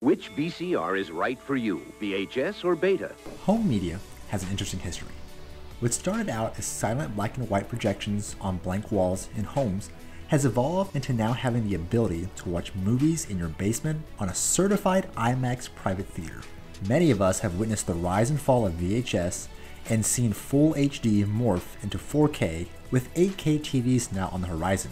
Which VCR is right for you, VHS or Beta? Home media has an interesting history. What started out as silent black and white projections on blank walls in homes has evolved into now having the ability to watch movies in your basement on a certified IMAX private theater. Many of us have witnessed the rise and fall of VHS and seen full HD morph into 4K, with 8K TVs now on the horizon.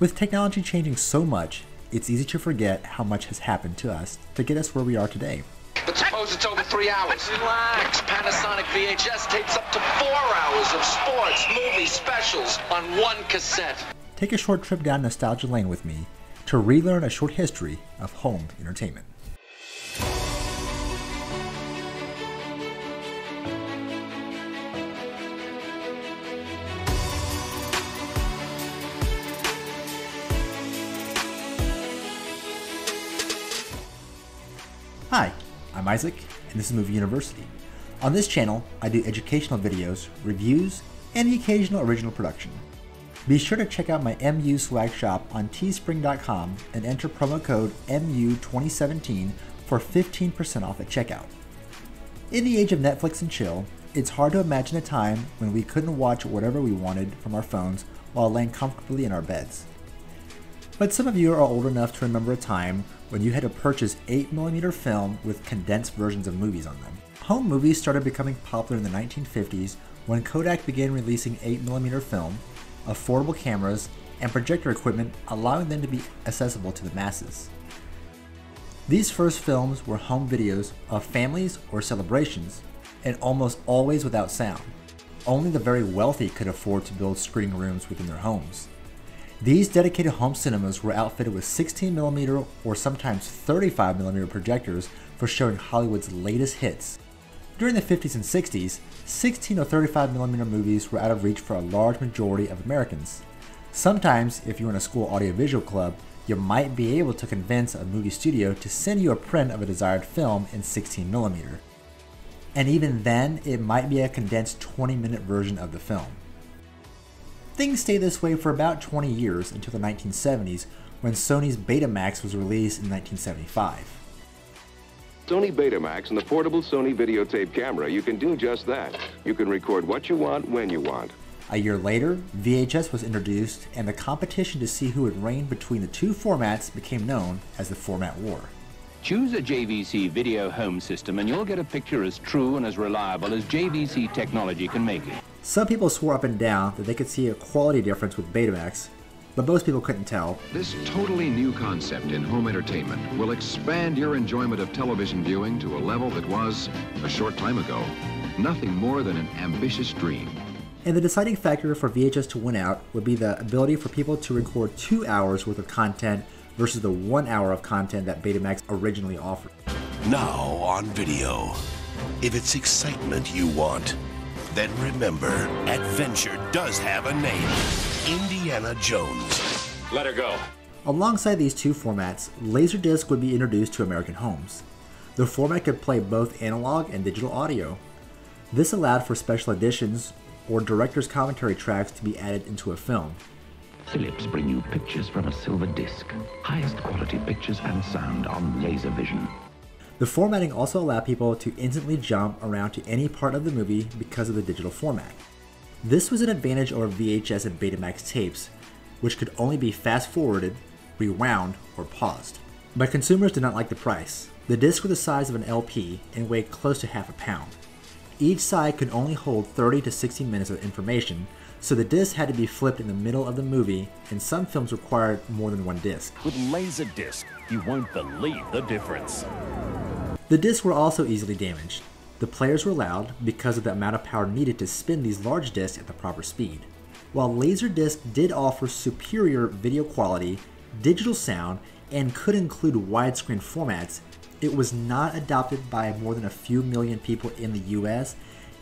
With technology changing so much, it's easy to forget how much has happened to us to get us where we are today. But suppose it's over 3 hours. Relax. Panasonic VHS tapes up to 4 hours of sports, movie specials on one cassette. Take a short trip down nostalgia lane with me to relearn a short history of home entertainment. Hi, I'm Isaac, and this is Movie University. On this channel, I do educational videos, reviews, and the occasional original production. Be sure to check out my MU swag shop on teespring.com and enter promo code MU2017 for 15% off at checkout. In the age of Netflix and chill, it's hard to imagine a time when we couldn't watch whatever we wanted from our phones while laying comfortably in our beds. But some of you are old enough to remember a time when you had to purchase 8mm film with condensed versions of movies on them. Home movies started becoming popular in the 1950s when Kodak began releasing 8mm film, affordable cameras, and projector equipment, allowing them to be accessible to the masses. These first films were home videos of families or celebrations, and almost always without sound. Only the very wealthy could afford to build screening rooms within their homes. These dedicated home cinemas were outfitted with 16mm or sometimes 35mm projectors for showing Hollywood's latest hits. During the 50s and 60s, 16 or 35mm movies were out of reach for a large majority of Americans. Sometimes, if you were in a school audiovisual club, you might be able to convince a movie studio to send you a print of a desired film in 16mm. And even then, it might be a condensed 20-minute version of the film. Things stayed this way for about 20 years until the 1970s, when Sony's Betamax was released in 1975. Sony Betamax and the portable Sony videotape camera, you can do just that. You can record what you want, when you want. A year later, VHS was introduced, and the competition to see who would reign between the two formats became known as the Format War. Choose a JVC video home system and you'll get a picture as true and as reliable as JVC technology can make it. Some people swore up and down that they could see a quality difference with Betamax, but most people couldn't tell. This totally new concept in home entertainment will expand your enjoyment of television viewing to a level that was, a short time ago, nothing more than an ambitious dream. And the deciding factor for VHS to win out would be the ability for people to record 2 hours worth of content versus the 1 hour of content that Betamax originally offered. Now on video, if it's excitement you want, then remember, adventure does have a name, Indiana Jones. Let her go. Alongside these two formats, LaserDisc would be introduced to American homes. The format could play both analog and digital audio. This allowed for special editions or director's commentary tracks to be added into a film. Philips bring you pictures from a silver disc, highest quality pictures and sound on LaserVision. The formatting also allowed people to instantly jump around to any part of the movie because of the digital format. This was an advantage over VHS and Betamax tapes, which could only be fast-forwarded, rewound, or paused. But consumers did not like the price. The discs were the size of an LP and weighed close to half a pound. Each side could only hold 30 to 60 minutes of information, so the disc had to be flipped in the middle of the movie, and some films required more than one disc. With LaserDisc, you won't believe the difference. The discs were also easily damaged. The players were loud because of the amount of power needed to spin these large discs at the proper speed. While LaserDisc did offer superior video quality, digital sound, and could include widescreen formats, it was not adopted by more than a few million people in the US,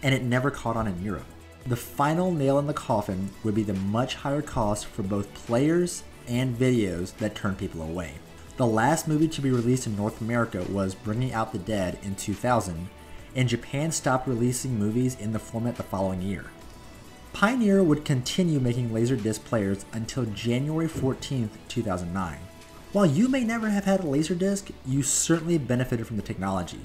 and it never caught on in Europe. The final nail in the coffin would be the much higher cost for both players and videos that turned people away. The last movie to be released in North America was Bringing Out the Dead in 2000, and Japan stopped releasing movies in the format the following year. Pioneer would continue making LaserDisc players until January 14, 2009, While you may never have had a LaserDisc, you certainly benefited from the technology.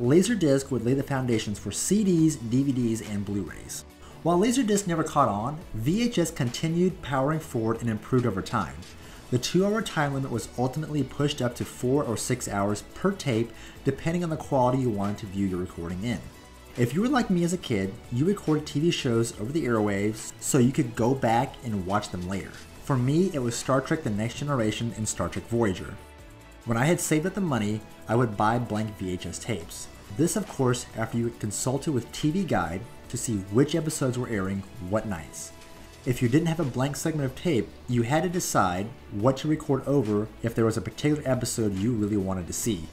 LaserDisc would lay the foundations for CDs, DVDs, and Blu-rays. While LaserDisc never caught on, VHS continued powering forward and improved over time. The 2-hour time limit was ultimately pushed up to 4 or 6 hours per tape, depending on the quality you wanted to view your recording in. If you were like me as a kid, you recorded TV shows over the airwaves so you could go back and watch them later. For me, it was Star Trek: The Next Generation and Star Trek Voyager. When I had saved up the money, I would buy blank VHS tapes. This, of course, after you had consulted with TV Guide to see which episodes were airing what nights. If you didn't have a blank segment of tape, you had to decide what to record over if there was a particular episode you really wanted to see.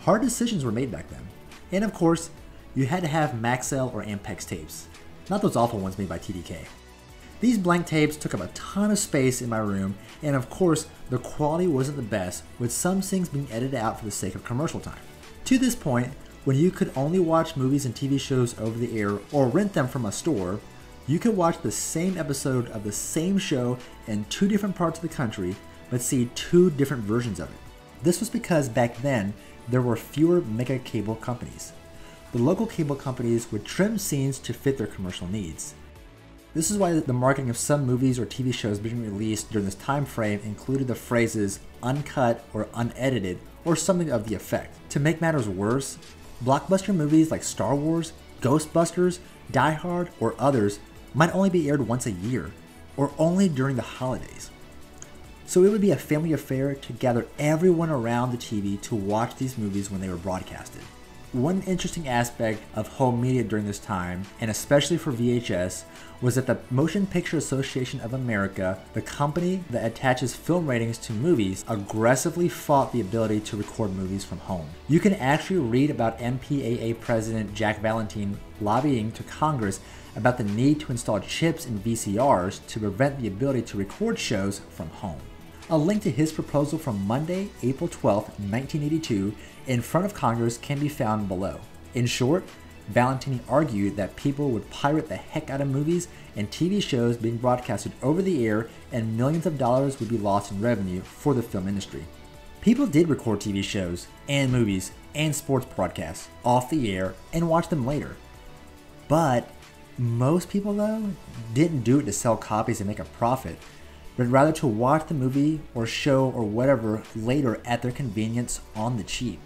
Hard decisions were made back then. And of course, you had to have Maxell or Ampex tapes. Not those awful ones made by TDK. These blank tapes took up a ton of space in my room, and of course, the quality wasn't the best, with some things being edited out for the sake of commercial time. To this point, when you could only watch movies and TV shows over the air or rent them from a store, you could watch the same episode of the same show in 2 different parts of the country, but see 2 different versions of it. This was because back then, there were fewer mega cable companies. The local cable companies would trim scenes to fit their commercial needs. This is why the marketing of some movies or TV shows being released during this time frame included the phrases uncut or unedited or something of the effect. To make matters worse, blockbuster movies like Star Wars, Ghostbusters, Die Hard, or others might only be aired once a year or only during the holidays. So it would be a family affair to gather everyone around the TV to watch these movies when they were broadcasted. One interesting aspect of home media during this time, and especially for VHS, was that the Motion Picture Association of America, the company that attaches film ratings to movies, aggressively fought the ability to record movies from home. You can actually read about MPAA President Jack Valenti lobbying to Congress about the need to install chips in VCRs to prevent the ability to record shows from home. A link to his proposal from Monday, April 12, 1982, in front of Congress can be found below. In short, Valentini argued that people would pirate the heck out of movies and TV shows being broadcasted over the air, and millions of dollars would be lost in revenue for the film industry. People did record TV shows and movies and sports broadcasts off the air and watch them later. But most people, though, didn't do it to sell copies and make a profit, but rather to watch the movie or show or whatever later at their convenience on the cheap.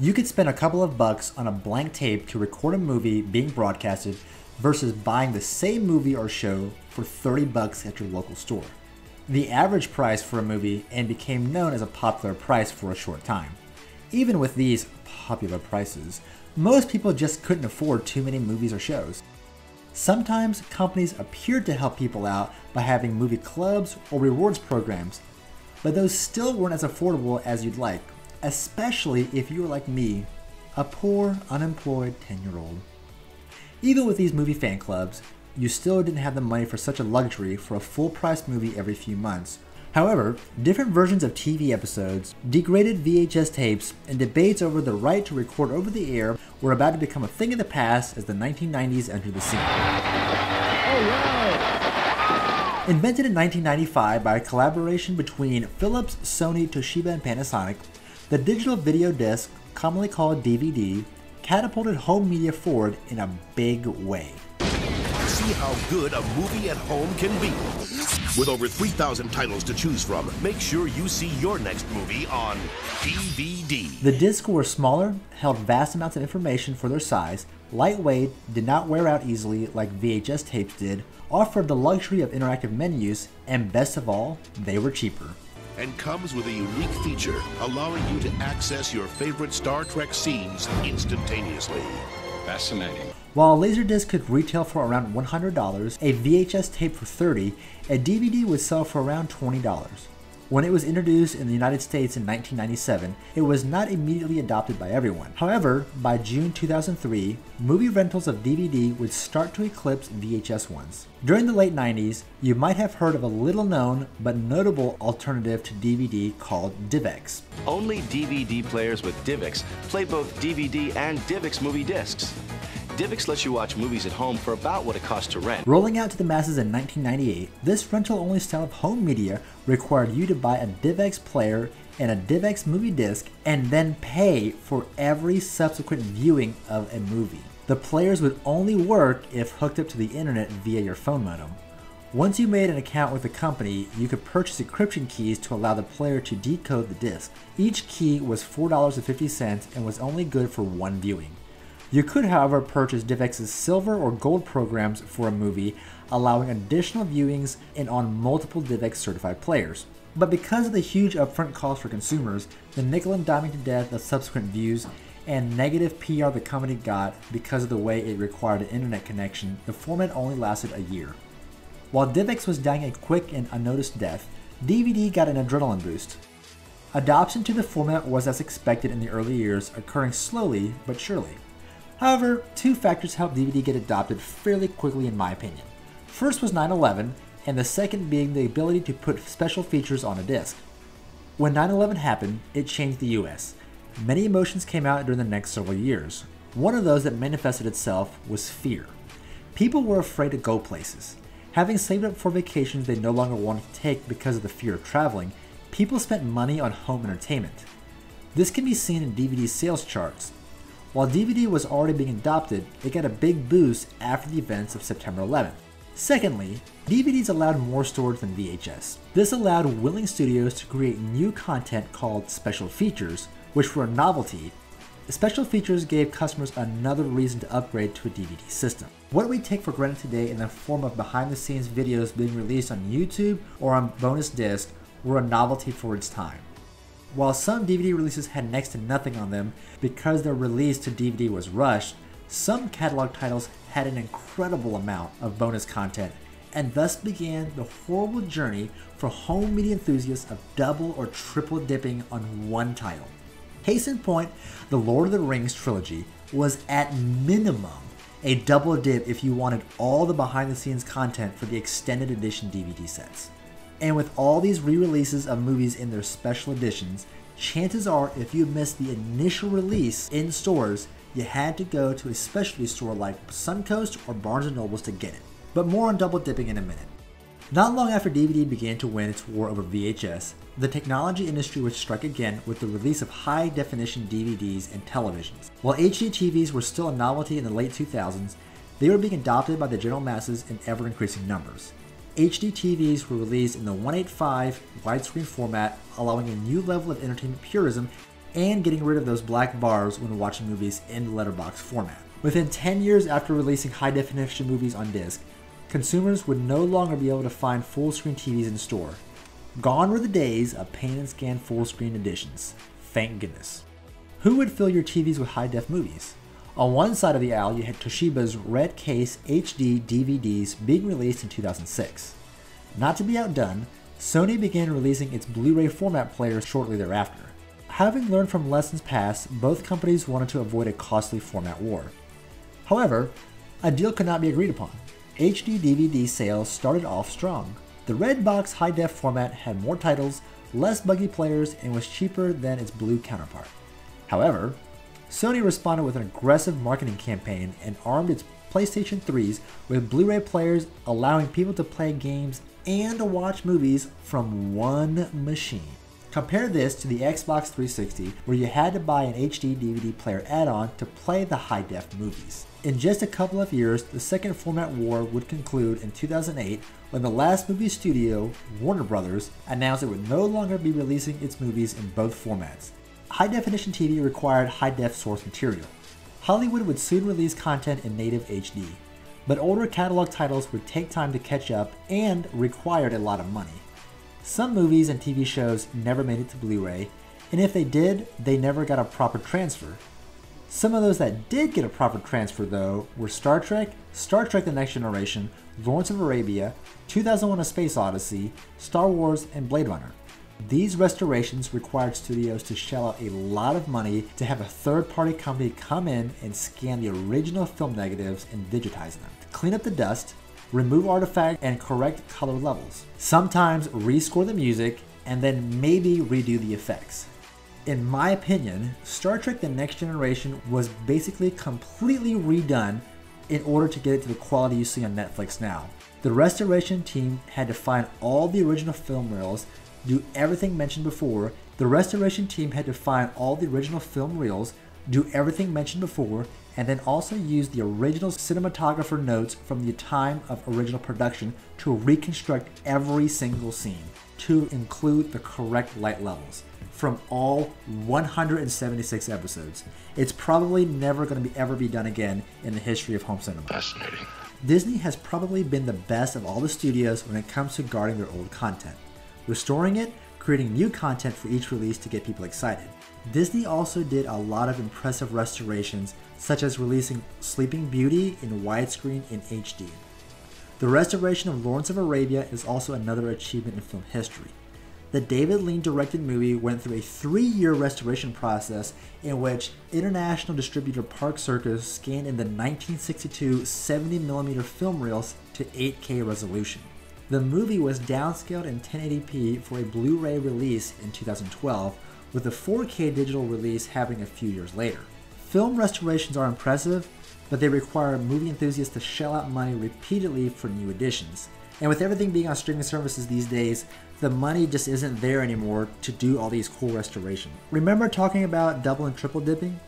You could spend a couple of bucks on a blank tape to record a movie being broadcasted versus buying the same movie or show for 30 bucks at your local store. The average price for a movie and became known as a popular price for a short time. Even with these popular prices, most people just couldn't afford too many movies or shows. Sometimes companies appeared to help people out by having movie clubs or rewards programs, but those still weren't as affordable as you'd like, especially if you were like me, a poor, unemployed 10-year-old. Even with these movie fan clubs, you still didn't have the money for such a luxury for a full-priced movie every few months. However, different versions of TV episodes, degraded VHS tapes, and debates over the right to record over the air were about to become a thing of the past as the 1990s entered the scene. Right. Invented in 1995 by a collaboration between Philips, Sony, Toshiba, and Panasonic, the digital video disc, commonly called DVD, catapulted home media forward in a big way. See how good a movie at home can be. With over 3,000 titles to choose from, make sure you see your next movie on DVD. The discs were smaller, held vast amounts of information for their size, lightweight, did not wear out easily like VHS tapes did, offered the luxury of interactive menus, and best of all, they were cheaper. And comes with a unique feature, allowing you to access your favorite Star Trek scenes instantaneously. Fascinating. While a LaserDisc could retail for around $100, a VHS tape for $30, a DVD would sell for around $20. When it was introduced in the United States in 1997, it was not immediately adopted by everyone. However, by June 2003, movie rentals of DVD would start to eclipse VHS ones. During the late 90s, you might have heard of a little-known but notable alternative to DVD called DivX. Only DVD players with DivX play both DVD and DivX movie discs. DivX lets you watch movies at home for about what it costs to rent. Rolling out to the masses in 1998, this rental-only style of home media required you to buy a DivX player and a DivX movie disc and then pay for every subsequent viewing of a movie. The players would only work if hooked up to the internet via your phone modem. Once you made an account with the company, you could purchase encryption keys to allow the player to decode the disc. Each key was $4.50 and was only good for one viewing. You could, however, purchase DivX's silver or gold programs for a movie, allowing additional viewings and on multiple DivX certified players. But because of the huge upfront cost for consumers, the nickel and diming to death of subsequent views, and negative PR the company got because of the way it required an internet connection, the format only lasted a year. While DivX was dying a quick and unnoticed death, DVD got an adrenaline boost. Adoption to the format was as expected in the early years, occurring slowly but surely. However, two factors helped DVD get adopted fairly quickly in my opinion. First was 9/11, and the second being the ability to put special features on a disc. When 9/11 happened, it changed the US. Many emotions came out during the next several years. One of those that manifested itself was fear. People were afraid to go places. Having saved up for vacations they no longer wanted to take because of the fear of traveling, people spent money on home entertainment. This can be seen in DVD sales charts. While DVD was already being adopted, it got a big boost after the events of September 11th. Secondly, DVDs allowed more storage than VHS. This allowed willing studios to create new content called special features, which were a novelty. Special features gave customers another reason to upgrade to a DVD system. What we take for granted today in the form of behind-the-scenes videos being released on YouTube or on bonus disc were a novelty for its time. While some DVD releases had next to nothing on them because their release to DVD was rushed, some catalog titles had an incredible amount of bonus content, and thus began the horrible journey for home media enthusiasts of double or triple dipping on one title. Case in point, the Lord of the Rings trilogy was at minimum a double dip if you wanted all the behind-the-scenes content for the extended edition DVD sets. And with all these re-releases of movies in their special editions, chances are if you missed the initial release in stores, you had to go to a specialty store like Suncoast or Barnes & Nobles to get it. But more on double dipping in a minute. Not long after DVD began to win its war over VHS, the technology industry would strike again with the release of high-definition DVDs and televisions. While HD TVs were still a novelty in the late 2000s, they were being adopted by the general masses in ever-increasing numbers. HD TVs were released in the 1.85 widescreen format, allowing a new level of entertainment purism and getting rid of those black bars when watching movies in the letterbox format. Within 10 years after releasing high-definition movies on disc, consumers would no longer be able to find full-screen TVs in store. Gone were the days of pan-and-scan full-screen editions. Thank goodness. Who would fill your TVs with high-def movies? On one side of the aisle, you had Toshiba's Red Case HD DVDs being released in 2006. Not to be outdone, Sony began releasing its Blu-ray format player shortly thereafter. Having learned from lessons past, both companies wanted to avoid a costly format war. However, a deal could not be agreed upon. HD DVD sales started off strong. The red box high-def format had more titles, less buggy players, and was cheaper than its blue counterpart. However, Sony responded with an aggressive marketing campaign and armed its PlayStation 3s with Blu-ray players, allowing people to play games and watch movies from one machine. Compare this to the Xbox 360, where you had to buy an HD DVD player add-on to play the high-def movies. In just a couple of years, the second format war would conclude in 2008 when the last movie studio, Warner Brothers, announced it would no longer be releasing its movies in both formats. High-definition TV required high-def source material. Hollywood would soon release content in native HD, but older catalog titles would take time to catch up and required a lot of money. Some movies and TV shows never made it to Blu-ray, and if they did, they never got a proper transfer. Some of those that did get a proper transfer, though, were Star Trek, Star Trek: The Next Generation, Lawrence of Arabia, 2001: A Space Odyssey, Star Wars, and Blade Runner. These restorations required studios to shell out a lot of money to have a third-party company come in and scan the original film negatives and digitize them, clean up the dust, remove artifacts, and correct color levels. Sometimes rescore the music, and then maybe redo the effects. In my opinion, Star Trek: The Next Generation was basically completely redone in order to get it to the quality you see on Netflix now. The restoration team had to find all the original film reels, do everything mentioned before. And then also use the original cinematographer notes from the time of original production to reconstruct every single scene to include the correct light levels from all 176 episodes. It's probably never going to ever be done again in the history of home cinema. Fascinating. Disney has probably been the best of all the studios when it comes to guarding their old content, restoring it, creating new content for each release to get people excited. Disney also did a lot of impressive restorations, such as releasing Sleeping Beauty in widescreen in HD. The restoration of Lawrence of Arabia is also another achievement in film history. The David Lean-directed movie went through a 3-year restoration process in which international distributor Park Circus scanned in the 1962 70mm film reels to 8K resolution. The movie was downscaled in 1080p for a Blu-ray release in 2012, with a 4K digital release happening a few years later. Film restorations are impressive, but they require movie enthusiasts to shell out money repeatedly for new editions. And with everything being on streaming services these days, the money just isn't there anymore to do all these cool restorations. Remember talking about double and triple dipping?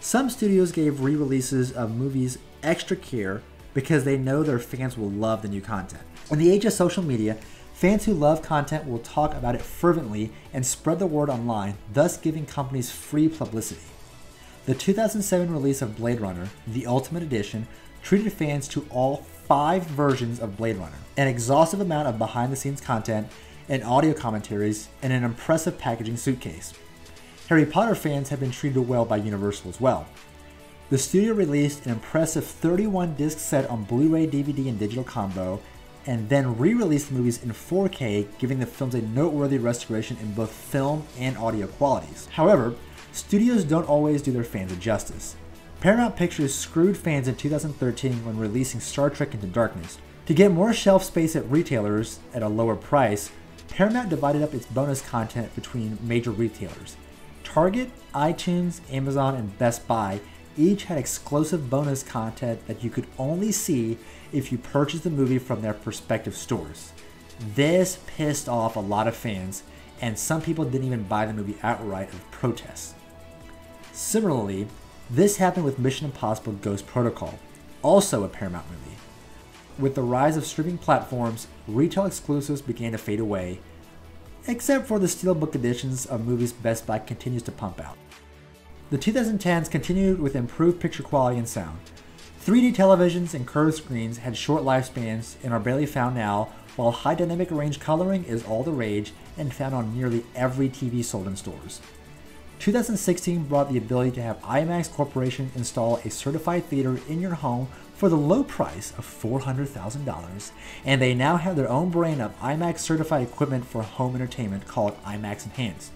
Some studios gave re-releases of movies extra care because they know their fans will love the new content. In the age of social media, fans who love content will talk about it fervently and spread the word online, thus giving companies free publicity. The 2007 release of Blade Runner, the Ultimate Edition, treated fans to all 5 versions of Blade Runner, an exhaustive amount of behind-the-scenes content and audio commentaries, and an impressive packaging suitcase. Harry Potter fans have been treated well by Universal as well. The studio released an impressive 31-disc set on Blu-ray, DVD, and digital combo, and then re-released the movies in 4K, giving the films a noteworthy restoration in both film and audio qualities. However, studios don't always do their fans a justice. Paramount Pictures screwed fans in 2013 when releasing Star Trek Into Darkness. To get more shelf space at retailers at a lower price, Paramount divided up its bonus content between major retailers. Target, iTunes, Amazon, and Best Buy each had exclusive bonus content that you could only see if you purchased the movie from their respective stores. This pissed off a lot of fans, and some people didn't even buy the movie outright of protest. Similarly, this happened with Mission Impossible Ghost Protocol, also a Paramount movie. With the rise of streaming platforms, retail exclusives began to fade away, except for the Steelbook editions of movies Best Buy continues to pump out. The 2010s continued with improved picture quality and sound. 3D televisions and curved screens had short lifespans and are barely found now, while high dynamic range coloring is all the rage and found on nearly every TV sold in stores. 2016 brought the ability to have IMAX Corporation install a certified theater in your home for the low price of $400,000, and they now have their own brand of IMAX certified equipment for home entertainment called IMAX Enhanced.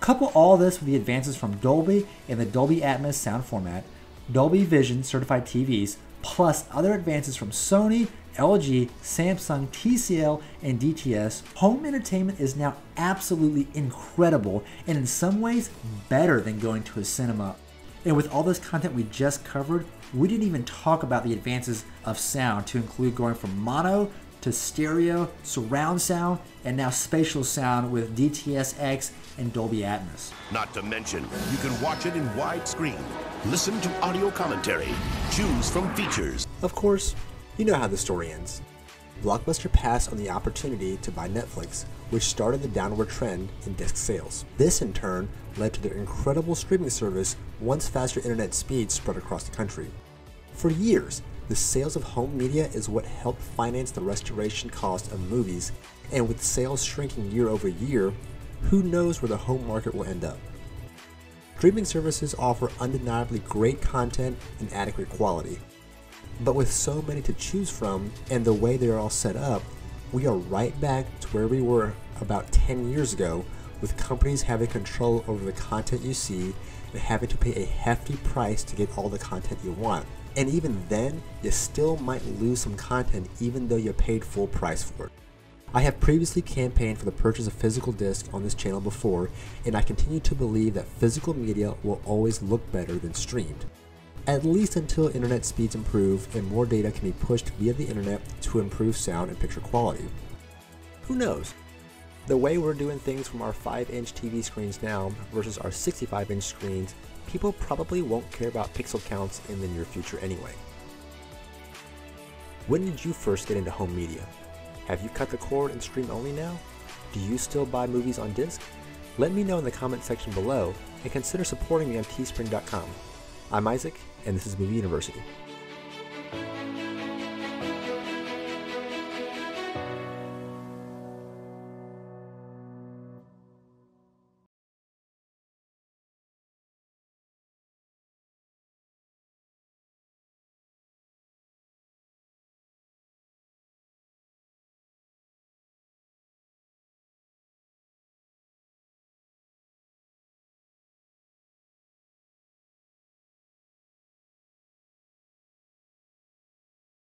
Couple all this with the advances from Dolby and the Dolby Atmos sound format, Dolby Vision certified TVs, plus other advances from Sony, LG, Samsung, TCL, and DTS, home entertainment is now absolutely incredible and in some ways better than going to a cinema. And with all this content we just covered, we didn't even talk about the advances of sound to include going from mono to stereo, surround sound, and now spatial sound with DTS:X and Dolby Atmos. Not to mention, you can watch it in widescreen, listen to audio commentary, choose from features. Of course, you know how the story ends. Blockbuster passed on the opportunity to buy Netflix, which started the downward trend in disc sales. This in turn led to their incredible streaming service once faster internet speeds spread across the country. For years, the sales of home media is what helped finance the restoration cost of movies, and with sales shrinking year over year, who knows where the home market will end up. Streaming services offer undeniably great content and adequate quality, but with so many to choose from and the way they are all set up, we are right back to where we were about 10 years ago, with companies having control over the content you see and having to pay a hefty price to get all the content you want. And even then, you still might lose some content even though you paid full price for it. I have previously campaigned for the purchase of physical discs on this channel before, and I continue to believe that physical media will always look better than streamed, at least until internet speeds improve and more data can be pushed via the internet to improve sound and picture quality. Who knows? The way we're doing things from our 5-inch TV screens now versus our 65-inch screens, people probably won't care about pixel counts in the near future anyway. When did you first get into home media? Have you cut the cord and stream only now? Do you still buy movies on disc? Let me know in the comment section below and consider supporting me on teespring.com. I'm Isaac, and this is Movie University.